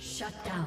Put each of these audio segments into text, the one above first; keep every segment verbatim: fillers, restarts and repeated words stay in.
Shut down.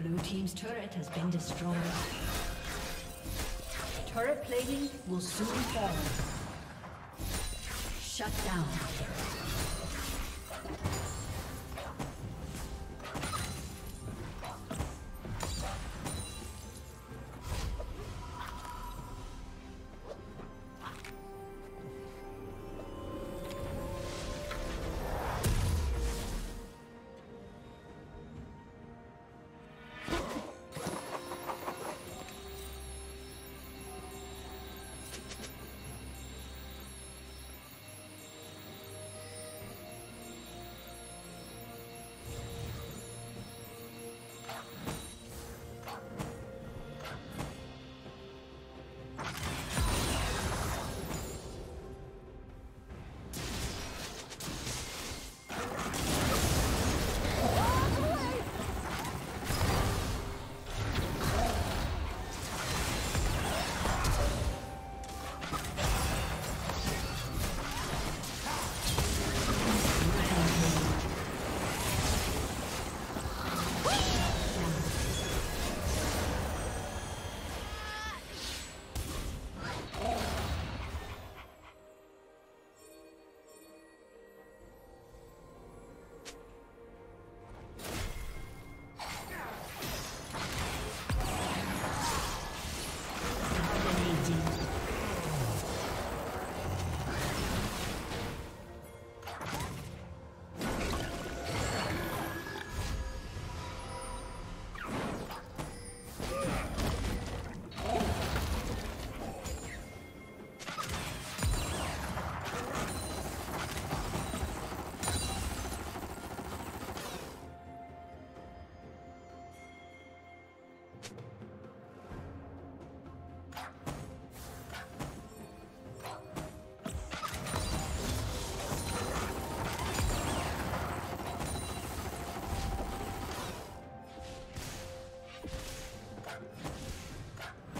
Blue team's turret has been destroyed. Turret plating will soon fall. Shut down.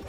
Blue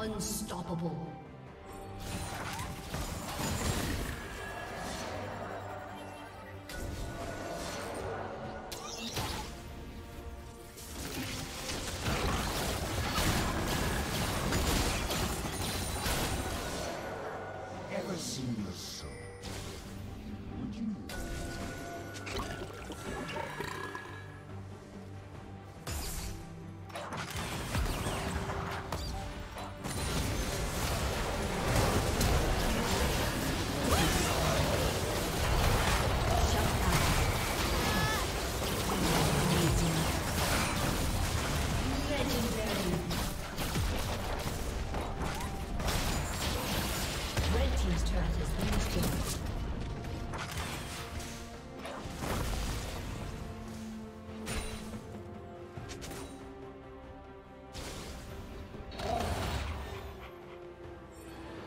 Unstoppable. Ever seen the soul? Would you know?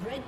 Red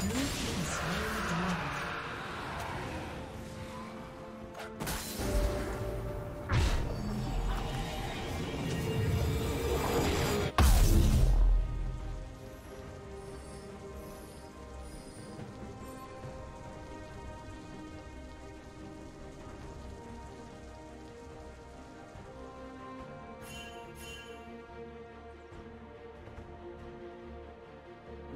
Blue team slain the dragon.